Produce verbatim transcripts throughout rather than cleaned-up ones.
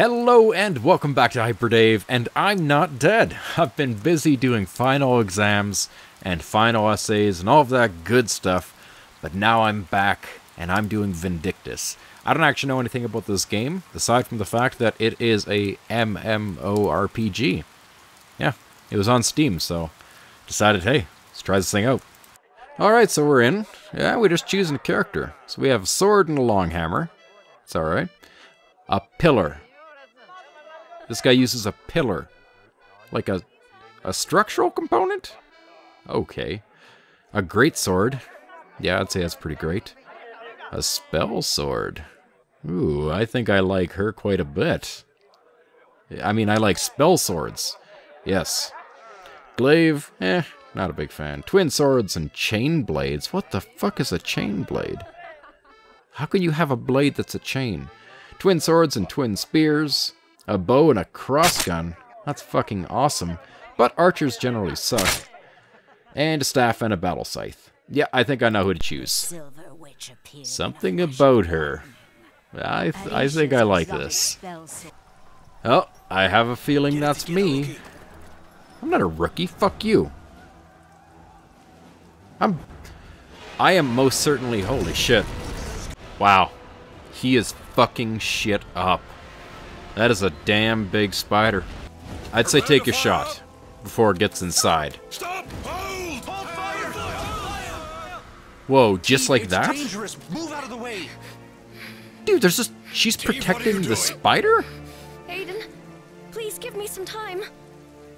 Hello and welcome back to Hyper Dave, and I'm not dead. I've been busy doing final exams and final essays and all of that good stuff, but now I'm back and I'm doing Vindictus. I don't actually know anything about this game, aside from the fact that it is a M M O R P G. Yeah, it was on Steam, so decided, hey, let's try this thing out. Alright, so we're in. Yeah, we're just choosing a character. So we have a sword and a long hammer. It's alright. A pillar. This guy uses a pillar. Like a a structural component? Okay. A great sword. Yeah, I'd say that's pretty great. A spell sword. Ooh, I think I like her quite a bit. I mean, I like spell swords. Yes. Glaive, eh, not a big fan. Twin swords and chain blades. What the fuck is a chain blade? How can you have a blade that's a chain? Twin swords and twin spears, a bow and a cross gun. That's fucking awesome. But archers generally suck. And a staff and a battle scythe. Yeah, I think I know who to choose. Something about her. I th I think I like this. Oh, I have a feeling that's me. I'm not a rookie. Fuck you. I'm. I am most certainly. Holy shit! Wow. He is fucking shit up. That is a damn big spider. I'd say take a shot before it gets inside. Stop! Hold! Hold fire! Whoa, just like that? Move out of the way. Dude, there's just she's protecting the spider? Aiden, please give me some time.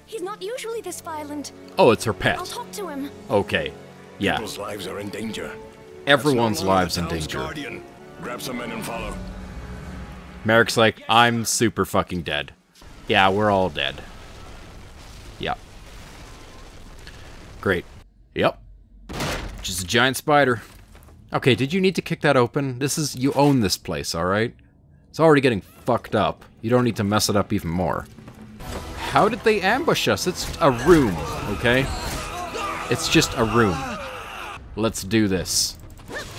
He's not usually this violent. Oh, it's her pet. I'll talk to him. Okay. Yeah. People's lives are in danger. Everyone's lives in danger. Guardian. Grab some men and follow. Merrick's like, I'm super fucking dead. Yeah, we're all dead. Yep. Great. Yep. Just a giant spider. Okay, did you need to kick that open? This is, you own this place, alright? It's already getting fucked up. You don't need to mess it up even more. How did they ambush us? It's a room, okay? It's just a room. Let's do this.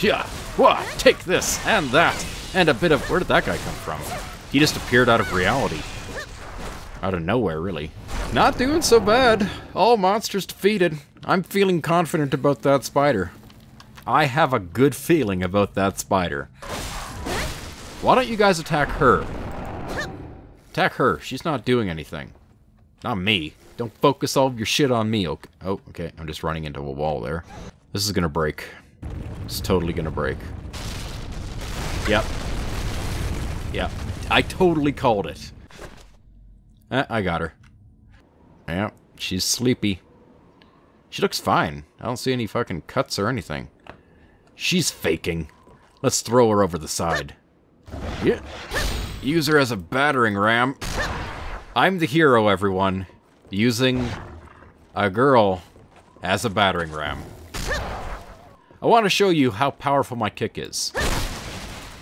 Yeah. Whoa, take this, and that, and a bit of... Where did that guy come from? He just appeared out of reality. Out of nowhere, really. Not doing so bad. All monsters defeated. I'm feeling confident about that spider. I have a good feeling about that spider. Why don't you guys attack her? Attack her. She's not doing anything. Not me. Don't focus all of your shit on me. Okay. Oh, okay. I'm just running into a wall there. This is gonna break. It's totally gonna break. Yep. Yep. I totally called it. Eh, I got her. Yep. She's sleepy. She looks fine. I don't see any fucking cuts or anything. She's faking. Let's throw her over the side. Yeah. Use her as a battering ram. I'm the hero, everyone. Using a girl as a battering ram. I want to show you how powerful my kick is.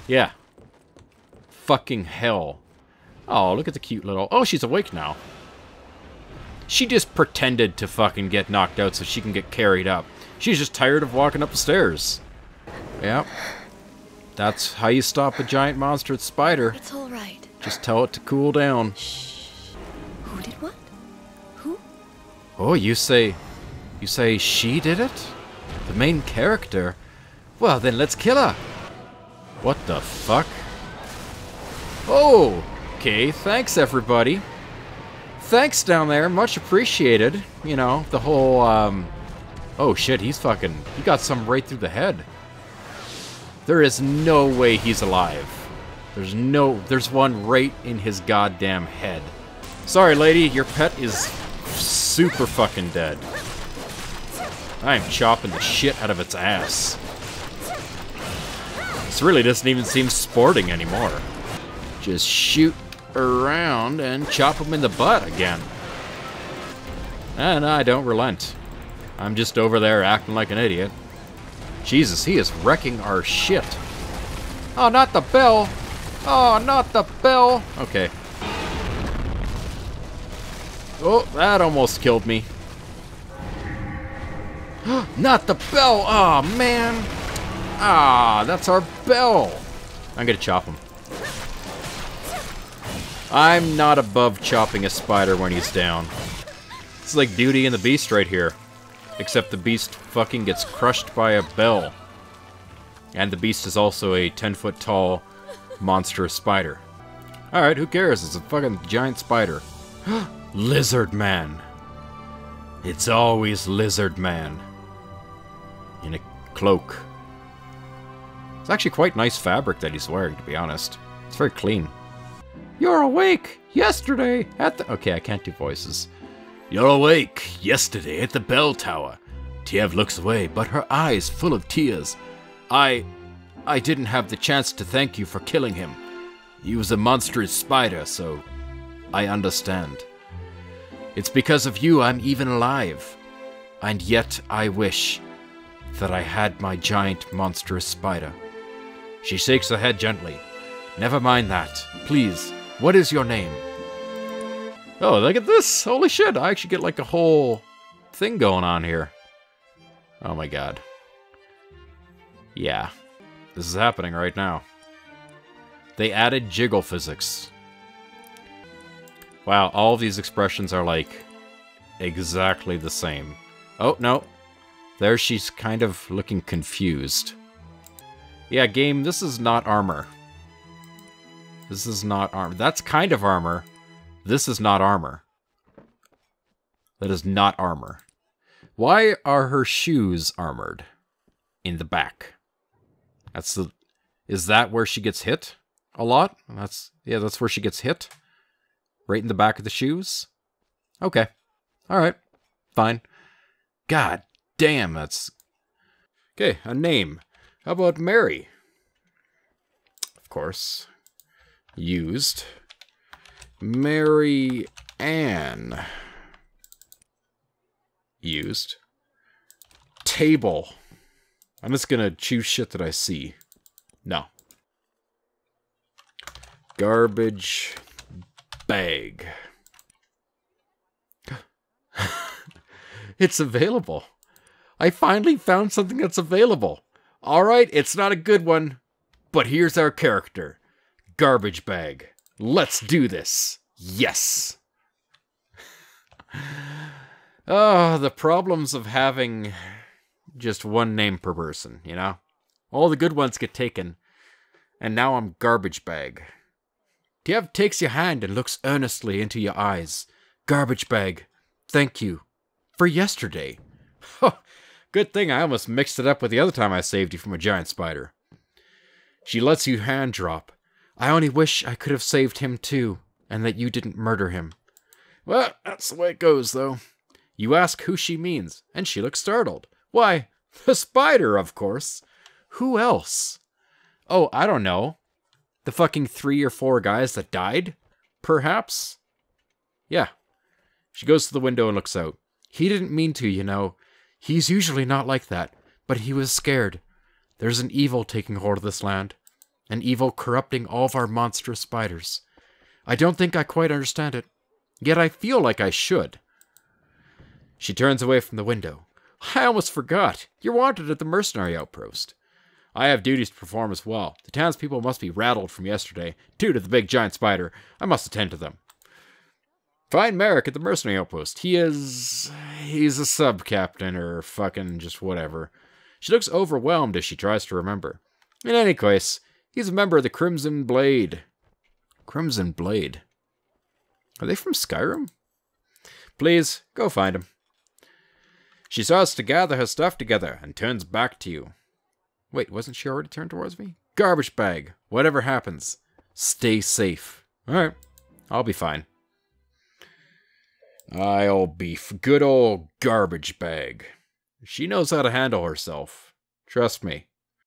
Yeah. Fucking hell. Oh, look at the cute little... Oh, she's awake now. She just pretended to fucking get knocked out so she can get carried up. She's just tired of walking up the stairs. Yep. That's how you stop a giant monster spider. It's all right. Just tell it to cool down. Shh. Who did what? Who? Oh, you say... You say she did it? The main character? Well, then let's kill her! What the fuck? Oh! Okay, thanks everybody. Thanks down there, much appreciated. You know, the whole, um... Oh shit, he's fucking... He got some right through the head. There is no way he's alive. There's no... There's one right in his goddamn head. Sorry lady, your pet is super fucking dead. I am chopping the shit out of its ass. This really doesn't even seem sporting anymore. Just shoot around and chop him in the butt again. And I don't relent. I'm just over there acting like an idiot. Jesus, he is wrecking our shit. Oh, not the bell! Oh, not the bell! Okay. Oh, that almost killed me. Not the bell! Aw, oh, man! Ah, that's our bell! I'm gonna chop him. I'm not above chopping a spider when he's down. It's like Beauty and the Beast right here. Except the beast fucking gets crushed by a bell. And the beast is also a ten foot tall monstrous spider. Alright, who cares? It's a fucking giant spider. Lizard Man. It's always Lizard Man. In a cloak. It's actually quite nice fabric that he's wearing, to be honest. It's very clean. You're awake! Yesterday at the... Okay, I can't do voices. You're awake! Yesterday at the bell tower. Tiev looks away, but her eyes full of tears. I... I didn't have the chance to thank you for killing him. He was a monstrous spider, so... I understand. It's because of you I'm even alive. And yet I wish that I had my giant monstrous spider. She shakes her head gently. Never mind that. Please, what is your name? Oh, look at this! Holy shit, I actually get like a whole thing going on here. Oh my god. Yeah. This is happening right now. They added jiggle physics. Wow, all of these expressions are like exactly the same. Oh, no. There she's kind of looking confused. Yeah, game, this is not armor. This is not armor. That's kind of armor. This is not armor. That is not armor. Why are her shoes armored? In the back. That's the... Is that where she gets hit? A lot? That's... Yeah, that's where she gets hit. Right in the back of the shoes? Okay. Alright. Fine. God damn, that's... Okay, a name. How about Mary? Of course. Used. Mary Ann. Used. Table. I'm just gonna choose shit that I see. No. Garbage bag. It's available. I finally found something that's available. Alright, it's not a good one, but here's our character. Garbage bag. Let's do this. Yes. Oh, the problems of having... just one name per person, you know? All the good ones get taken, and now I'm garbage bag. Tiev takes your hand and looks earnestly into your eyes. Garbage bag, thank you. For yesterday. Oh, good thing I almost mixed it up with the other time I saved you from a giant spider. She lets you hand drop. I only wish I could have saved him too, and that you didn't murder him. Well, that's the way it goes, though. You ask who she means, and she looks startled. Why, the spider, of course. Who else? Oh, I don't know. The fucking three or four guys that died? Perhaps? Yeah. She goes to the window and looks out. He didn't mean to, you know. He's usually not like that, but he was scared. There's an evil taking hold of this land. An evil corrupting all of our monstrous spiders. I don't think I quite understand it. Yet I feel like I should. She turns away from the window. I almost forgot. You're wanted at the mercenary outpost. I have duties to perform as well. The townspeople must be rattled from yesterday due to the big giant spider. I must attend to them. Find Merrick at the mercenary outpost. He is... he's a sub-captain or fucking just whatever. She looks overwhelmed as she tries to remember. In any case, he's a member of the Crimson Blade. Crimson Blade. Are they from Skyrim? Please, go find him. She starts to gather her stuff together and turns back to you. Wait, wasn't she already turned towards me? Garbage bag. Whatever happens, stay safe. Alright, I'll be fine. I'll be f- good old garbage bag. She knows how to handle herself. Trust me.